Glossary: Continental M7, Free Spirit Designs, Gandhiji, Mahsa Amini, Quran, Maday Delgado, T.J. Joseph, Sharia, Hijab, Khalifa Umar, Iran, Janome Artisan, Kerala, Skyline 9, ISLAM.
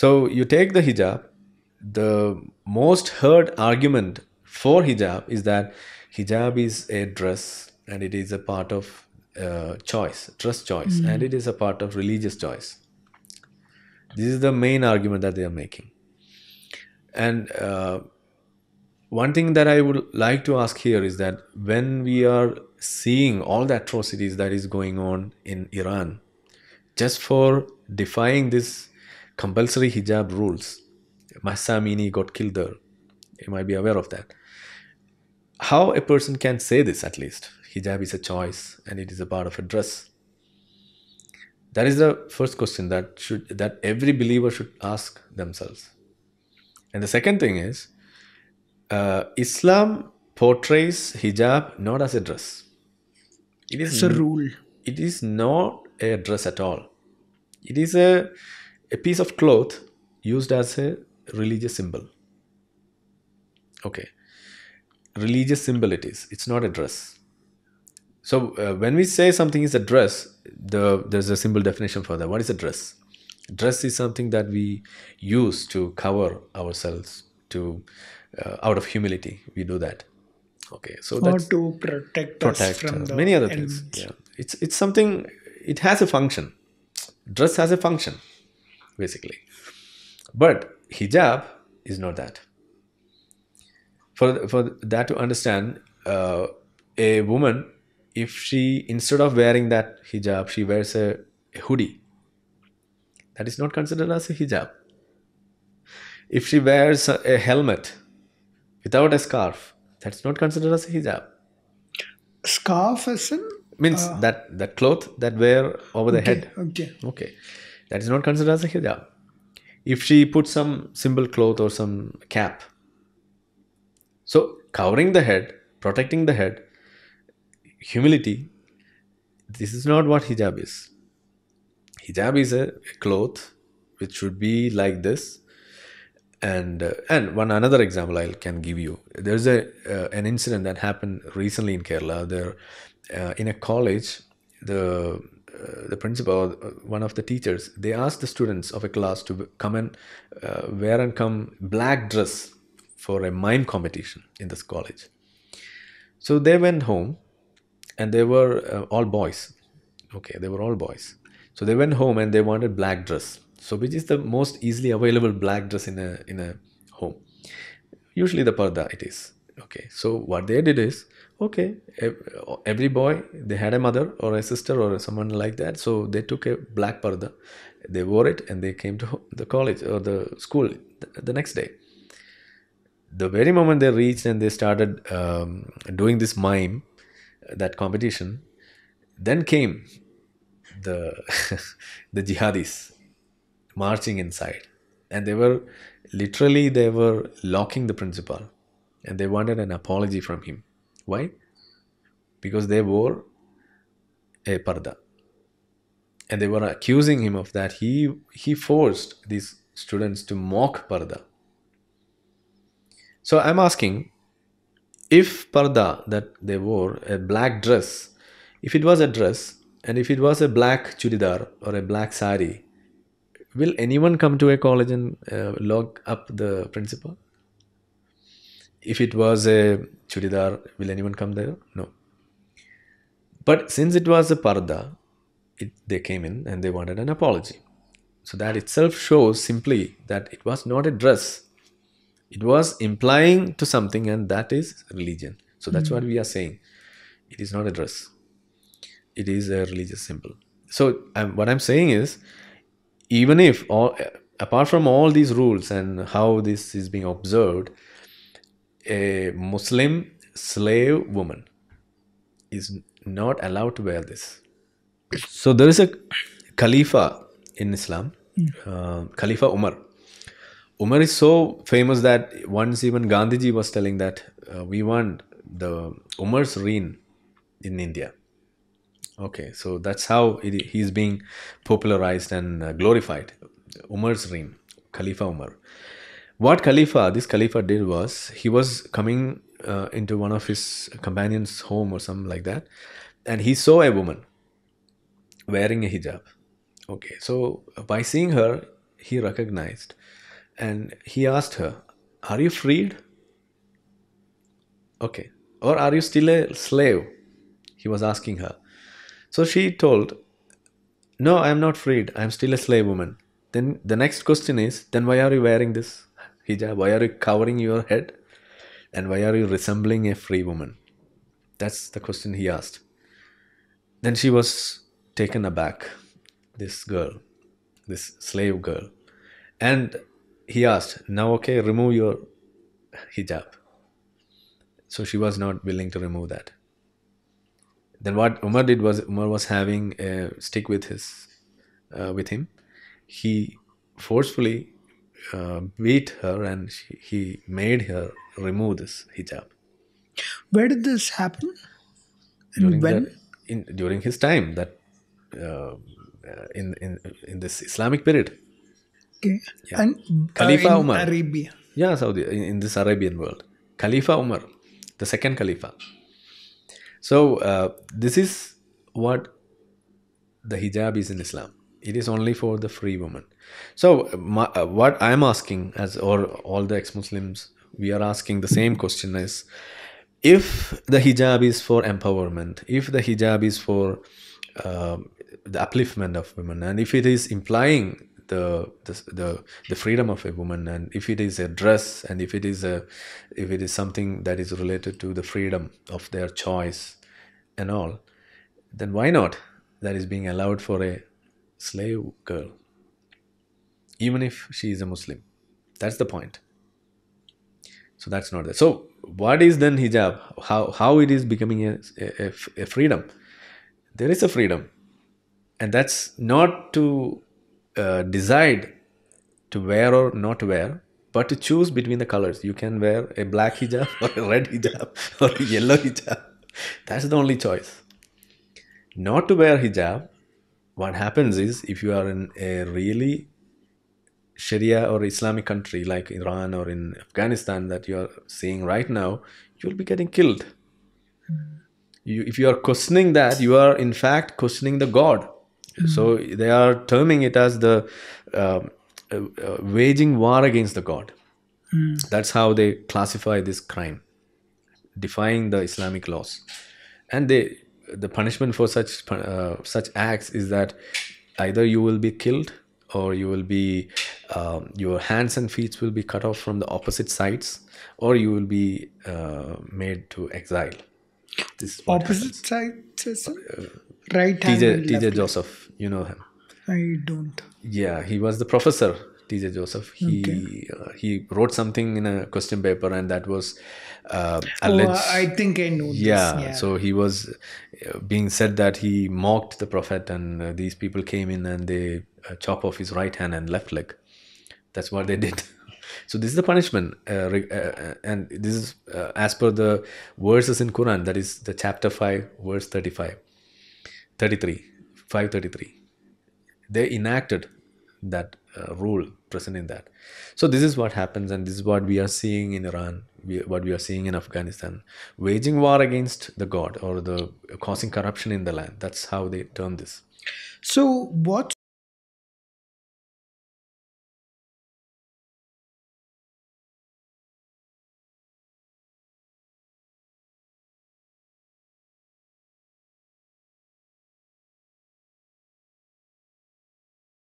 So you take the hijab. The most heard argument for hijab is that hijab is a dress and it is a part of choice, dress choice, and it is a part of religious choice. This is the main argument that they are making. And one thing that I would like to ask here is that when we are seeing all the atrocities that is going on in Iran, just for defying this compulsory hijab rules, Mahsa Amini got killed there. You might be aware of that. How a person can say this, at least? Hijab is a choice and it is a part of a dress. That is the first question that every believer should ask themselves. And the second thing is, Islam portrays hijab not as a dress. It is a rule. It is not a dress at all. It is a piece of cloth used as a religious symbol. Okay. Religious symbol it is. It's not a dress. So when we say something is a dress, there's a simple definition for that. What is a dress? Dress is something that we use to cover ourselves, to out of humility. We do that. Okay, so that's to protect us from many other things. Yeah, it's something. It has a function. Dress has a function, basically. But hijab is not that. For that to understand, a woman, if she, instead of wearing that hijab, she wears a hoodie, that is not considered as a hijab. If she wears a helmet without a scarf, that's not considered as a hijab. Scarf as in? Means that cloth that wear over the head. Okay. That is not considered as a hijab. If she puts some simple cloth or some cap. So covering the head, protecting the head, humility, this is not what hijab is. Hijab is a cloth which should be like this. And one another example I can give you. There's an incident that happened recently in Kerala. There, in a college, the principal, one of the teachers, they asked the students of a class to come and wear and come black dress for a mime competition in this college. So they went home. And they were all boys. Okay, they were all boys. So they went home and they wanted black dress. So which is the most easily available black dress in a home? Usually the parda it is. Okay, so what they did is, okay, every boy, they had a mother or a sister or someone like that. So they took a black parda. They wore it and they came to the college or the school the next day. The very moment they reached and they started doing this mime, that competition, then came the the jihadis marching inside, and they were locking the principal, and they wanted an apology from him. Why? Because they wore a parda, and they were accusing him of that. He forced these students to mock parda. So I'm asking, if parda that they wore, a black dress, if it was a dress and if it was a black chudidar or a black sari, will anyone come to a college and lock up the principal? If it was a chudidar, will anyone come there? No. But since it was a parda, they came in and they wanted an apology. So that itself shows simply that it was not a dress. It was implying to something, and that is religion. So that's what we are saying. It is not a dress. It is a religious symbol. So what I'm saying is, even if, apart from all these rules and how this is being observed, a Muslim slave woman is not allowed to wear this. So there is a Khalifa in Islam, Khalifa Umar. Umar is so famous that once even Gandhiji was telling that we want the Umar's reign in India. Okay, so that's how he's being popularized and glorified. Umar's reign, Khalifa Umar. What this Khalifa did was, he was coming into one of his companions' home or something like that, and he saw a woman wearing a hijab. Okay, so by seeing her, he recognized, and he asked her, "Are you freed? Okay. Or are you still a slave?" He was asking her. So she told, "No, I am not freed. I am still a slave woman." Then the next question is, "Then why are you wearing this hijab? Why are you covering your head? And why are you resembling a free woman?" That's the question he asked. Then she was taken aback, this girl, this slave girl. And he asked, "Now, okay, remove your hijab." So she was not willing to remove that. Then what Umar did was, Umar was having a stick with his, with him. He forcefully beat her, and he made her remove this hijab. Where did this happen? During his time, that in this Islamic period. Okay. Yeah. And Khalifa Umar. Arabia. Yeah, Saudi, in this Arabian world. Khalifa Umar, the second Khalifa. So this is what the hijab is in Islam. It is only for the free woman. So what I am asking, as or all the ex-Muslims, we are asking the same question, is if the hijab is for empowerment, if the hijab is for the upliftment of women, and if it is implying the freedom of a woman, and if it is a dress, and if it is something that is related to the freedom of their choice and all, then why not that is being allowed for a slave girl, even if she is a Muslim? That's the point. So that's not there. So what is then hijab? How it is becoming a freedom? There is a freedom, and that's not to decide to wear or not to wear, but to choose between the colors. You can wear a black hijab or a red hijab or a yellow hijab. That's the only choice. Not to wear hijab, what happens is, if you are in a really Sharia or Islamic country like Iran or in Afghanistan that you are seeing right now, you will be getting killed. If you are questioning that, you are in fact questioning the God. So they are terming it as the waging war against the God. That's how they classify this crime, defying the Islamic laws. And the punishment for such acts is that either you will be killed, or you will be your hands and feet will be cut off from the opposite sides, or you will be made to exile. This is opposite sides. Right hand. T.J. Joseph, you know him? I don't. Yeah, he was the professor, T.J. Joseph. He wrote something in a question paper, and that was alleged. I think I know this. Yeah, so he was being said that he mocked the Prophet, and these people came in and they chop off his right hand and left leg. That's what they did. So this is the punishment, and this is as per the verses in Quran. That is the chapter 5, verse 533. They enacted that rule present in that. So this is what happens, and this is what we are seeing in Iran, what we are seeing in Afghanistan, waging war against the God, or the causing corruption in the land. That's how they term this. So what